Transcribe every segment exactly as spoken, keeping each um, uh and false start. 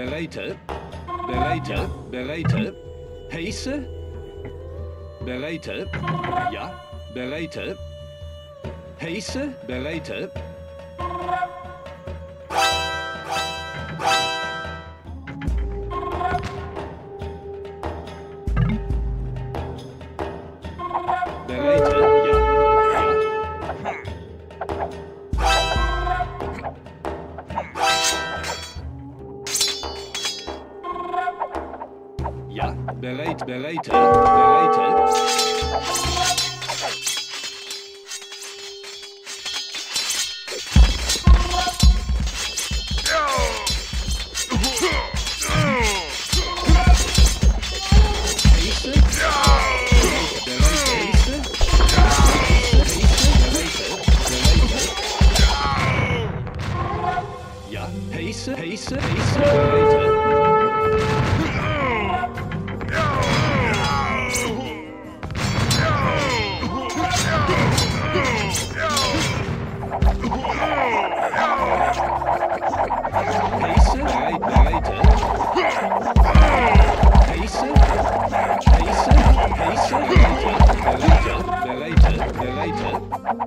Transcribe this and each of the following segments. bereite, bereite, bereite, heiße, bereite, ja, bereite, heiße, bereite. Bereite, bereite. Ja, heiße, heiße, heiße, bereite.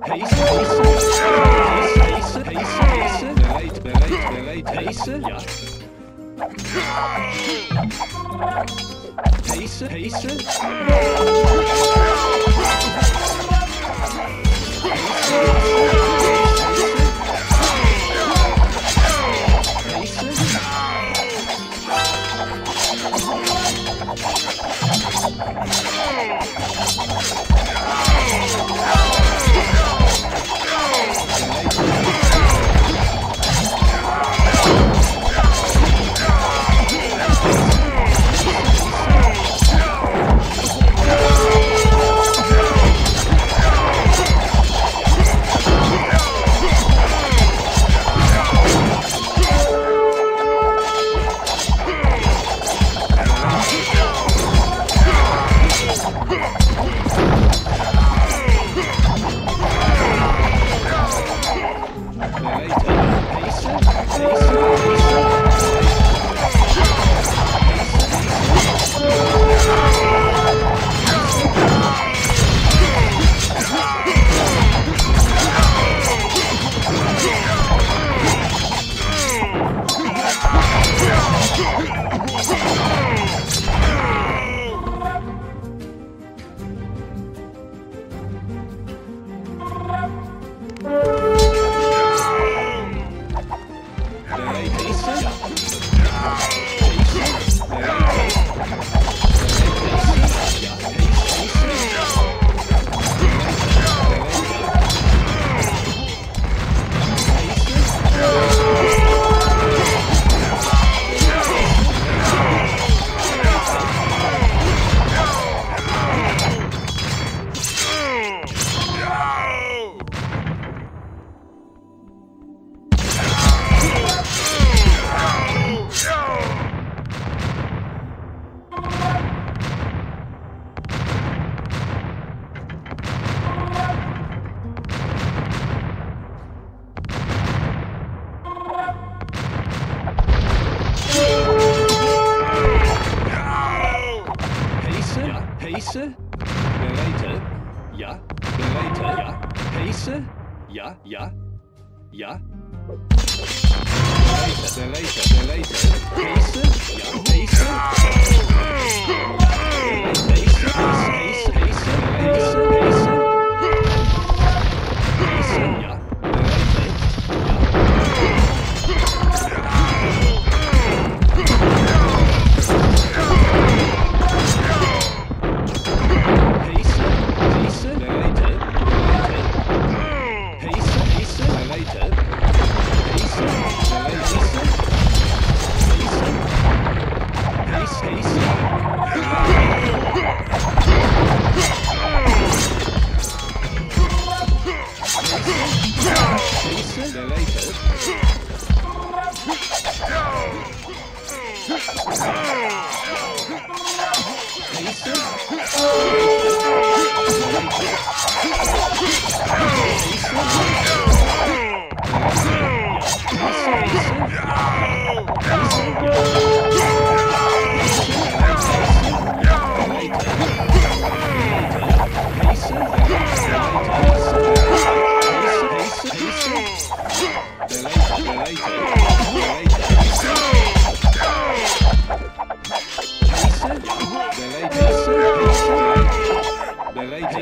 Peace.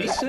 Later,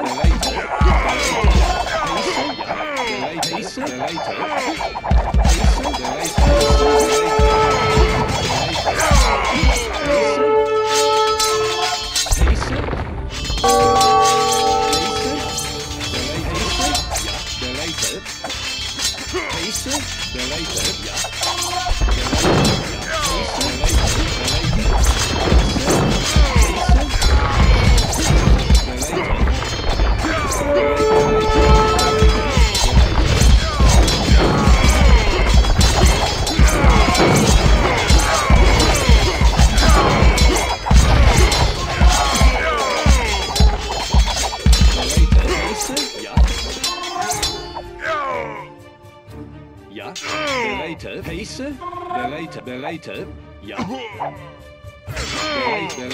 yeah. The later,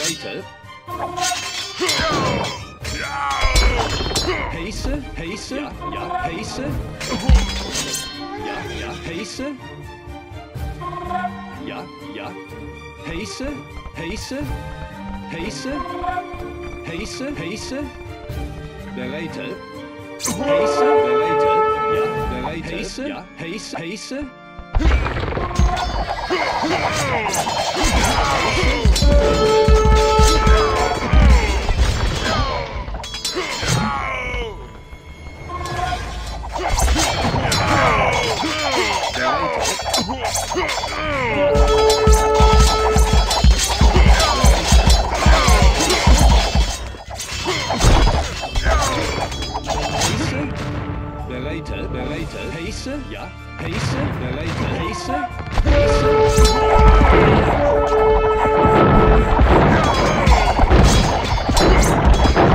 pacer, pacer, yeah, pacer, yeah, yeah, pacer, yeah, yeah, pacer, pacer, pacer, pacer, pacer, the later, pacer, the later, yeah, the later, pacer, yeah, pacer, pacer. The later, the later, pacer, yeah, pacer, the later, pacer, later. Pacer, later.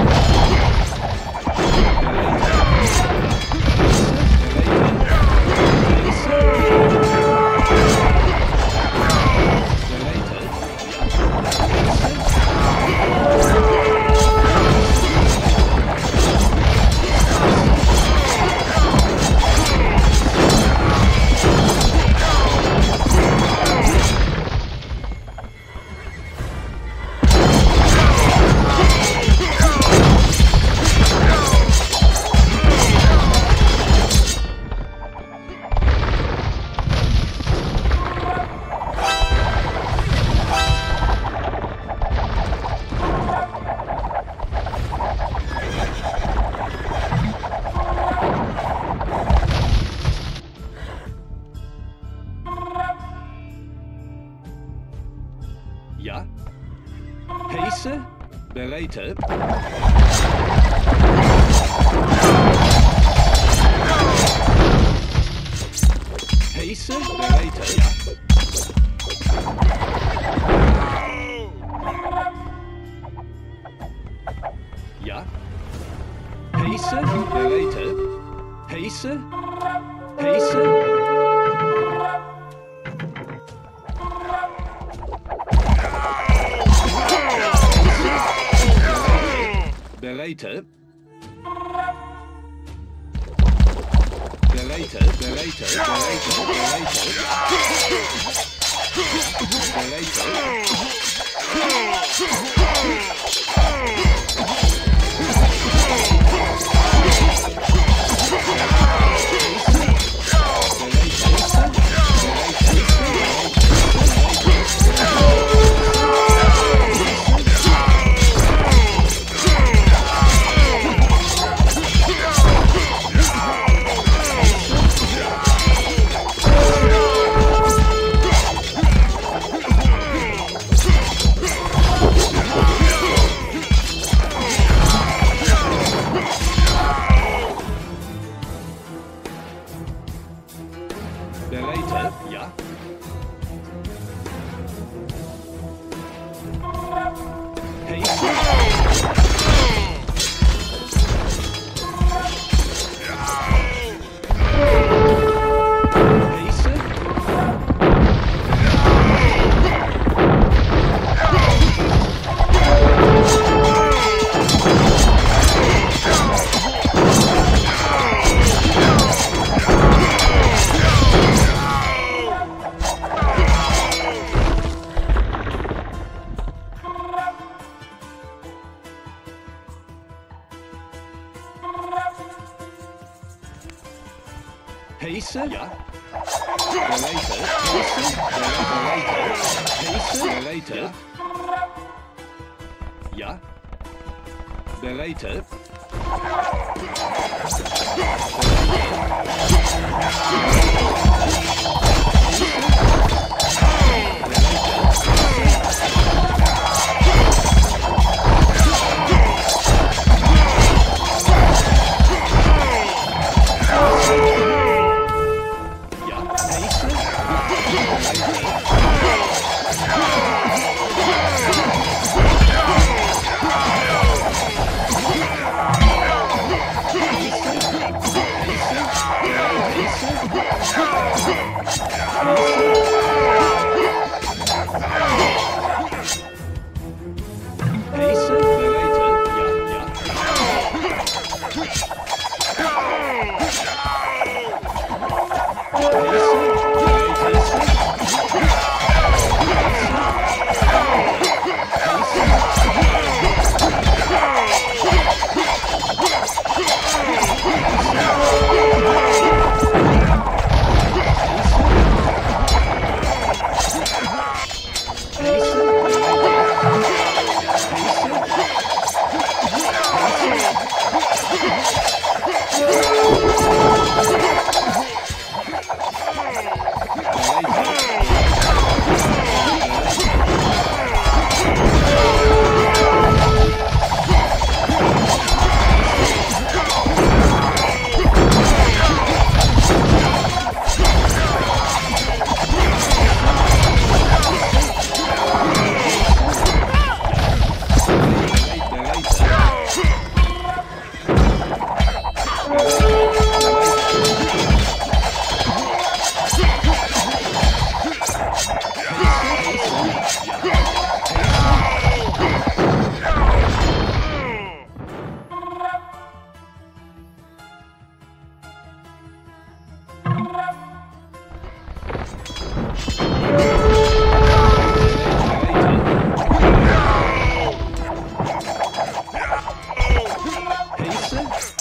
Yeah. Pacer, later. Pacer, pacer. Later, the later, the later, the later, the later, the later, Pacer, Berater, ja, Berater, Peace.